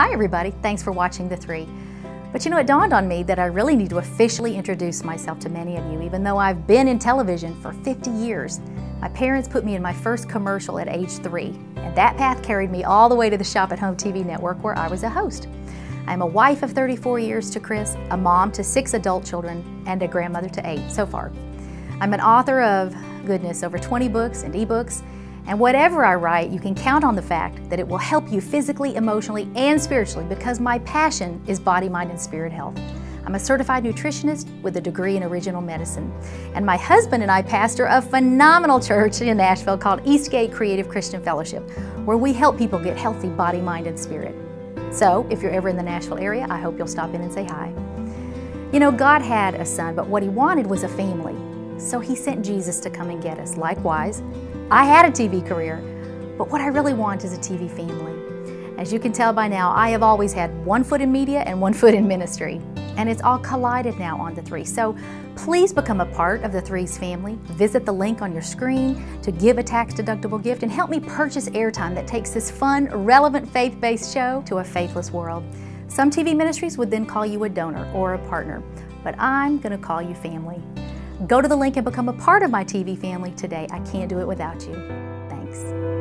Hi everybody, thanks for watching The Three. But you know, it dawned on me that I really need to officially introduce myself to many of you, even though I've been in television for 50 years. My parents put me in my first commercial at age 3, and that path carried me all the way to the Shop at Home TV network where I was a host. I'm a wife of 34 years to Chris, a mom to 6 adult children, and a grandmother to 8 so far. I'm an author of, goodness, over 20 books and ebooks, and whatever I write, you can count on the fact that it will help you physically, emotionally, and spiritually because my passion is body, mind, and spirit health. I'm a certified nutritionist with a degree in original medicine. And my husband and I pastor a phenomenal church in Nashville called Eastgate Creative Christian Fellowship, where we help people get healthy body, mind, and spirit. So if you're ever in the Nashville area, I hope you'll stop in and say hi. You know, God had a son, but what he wanted was a family. So he sent Jesus to come and get us. Likewise, I had a TV career, but what I really want is a TV family. As you can tell by now, I have always had one foot in media and one foot in ministry, and it's all collided now on The Three. So please become a part of The Three's family. Visit the link on your screen to give a tax-deductible gift and help me purchase airtime that takes this fun, relevant, faith-based show to a faithless world. Some TV ministries would then call you a donor or a partner, but I'm going to call you family. Go to the link and become a part of my TV family today. I can't do it without you. Thanks.